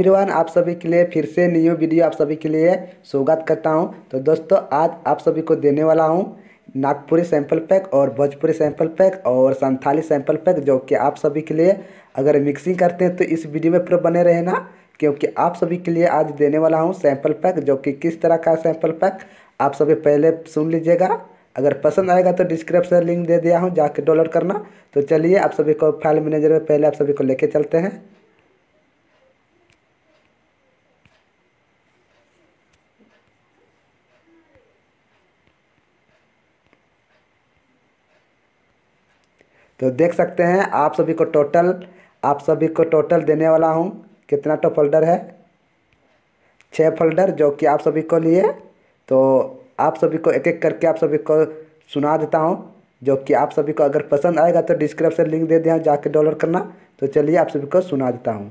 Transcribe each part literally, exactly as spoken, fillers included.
Everyone, आप सभी के लिए फिर से न्यू वीडियो आप सभी के लिए स्वागत करता हूं। तो दोस्तों, आज आप सभी को देने वाला हूं नागपुरी सैंपल पैक और भोजपुरी सैंपल पैक और संथाली सैंपल पैक, जो कि आप सभी के लिए अगर मिक्सिंग करते हैं तो इस वीडियो में पूरा बने रहना, क्योंकि आप सभी के लिए आज देने वाला हूँ सैंपल पैक, जो कि किस तरह का सैंपल पैक आप सभी पहले सुन लीजिएगा। अगर पसंद आएगा तो डिस्क्रिप्शन लिंक दे दिया हूँ, जाके डाउनलोड करना। तो चलिए आप सभी को फाइल मैनेजर में पहले आप सभी को लेके चलते हैं। तो देख सकते हैं आप सभी को टोटल आप सभी को टोटल देने वाला हूँ कितना टो फोल्डर है, छः फोल्डर, जो कि आप सभी को लिए। तो आप सभी को एक एक करके आप सभी को सुना देता हूँ, जो कि आप सभी को अगर पसंद आएगा तो डिस्क्रिप्शन लिंक दे दिया हूँ, जाके डाउनलोड करना। तो चलिए आप सभी को सुना देता हूँ।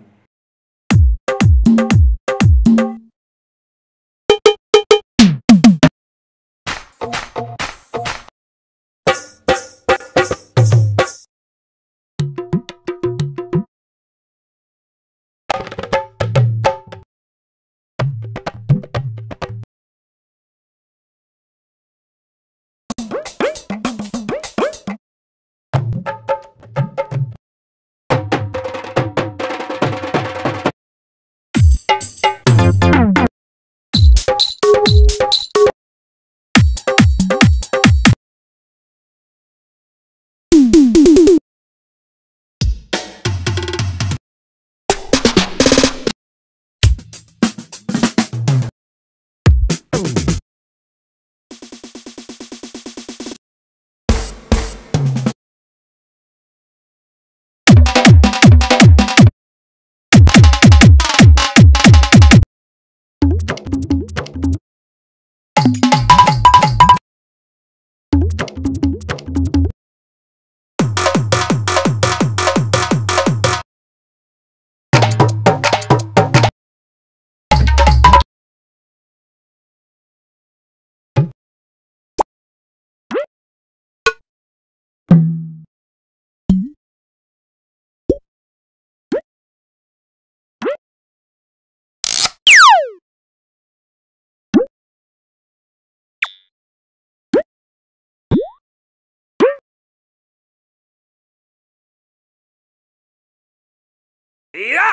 Yeah!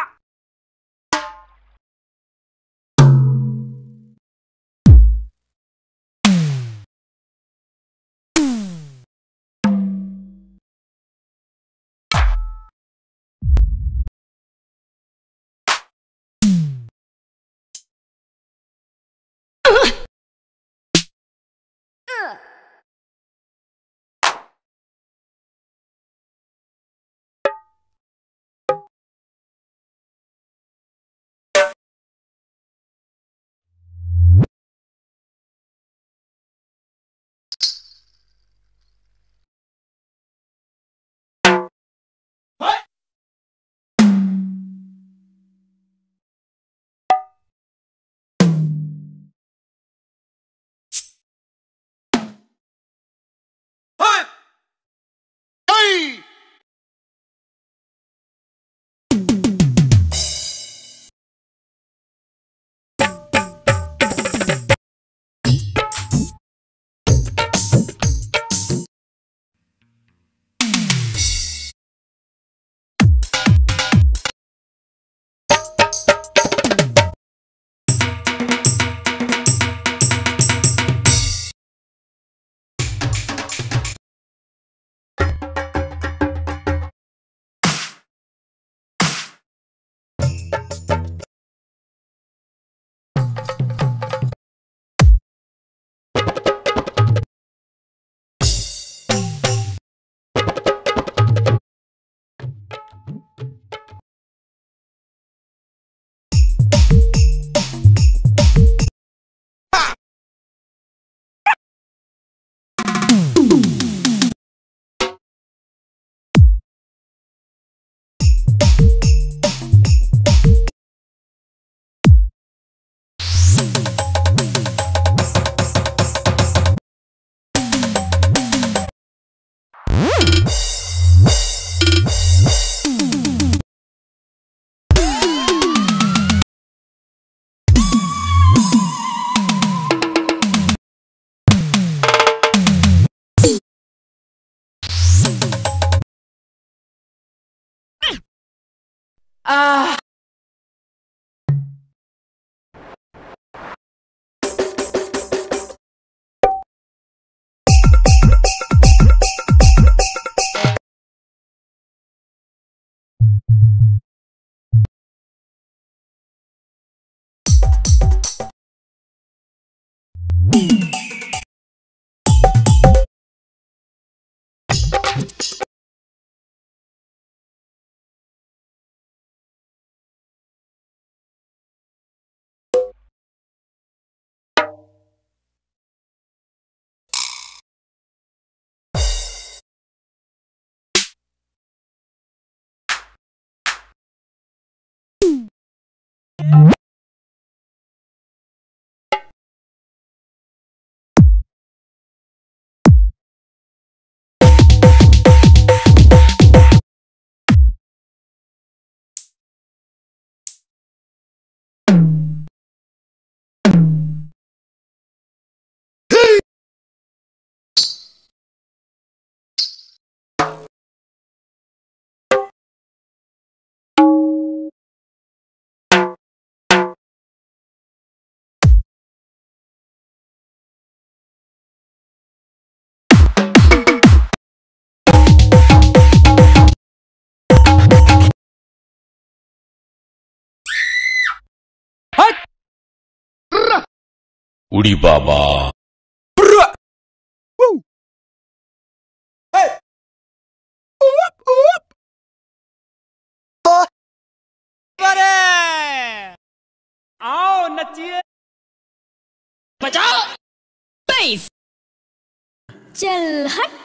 आह उड़ी बाबा आओ नचिए बजाओ बेस चल हट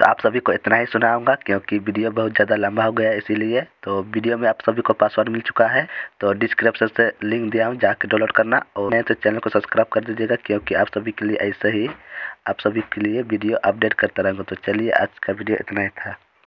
तो आप सभी को इतना ही सुनाऊंगा क्योंकि वीडियो बहुत ज़्यादा लंबा हो गया इसीलिए। तो वीडियो में आप सभी को पासवर्ड मिल चुका है, तो डिस्क्रिप्शन से लिंक दिया हूँ, जाके डाउनलोड करना। और नहीं तो चैनल को सब्सक्राइब कर दीजिएगा क्योंकि आप सभी के लिए ऐसे ही आप सभी के लिए वीडियो अपडेट करता रहूँगा। तो चलिए आज का वीडियो इतना ही था।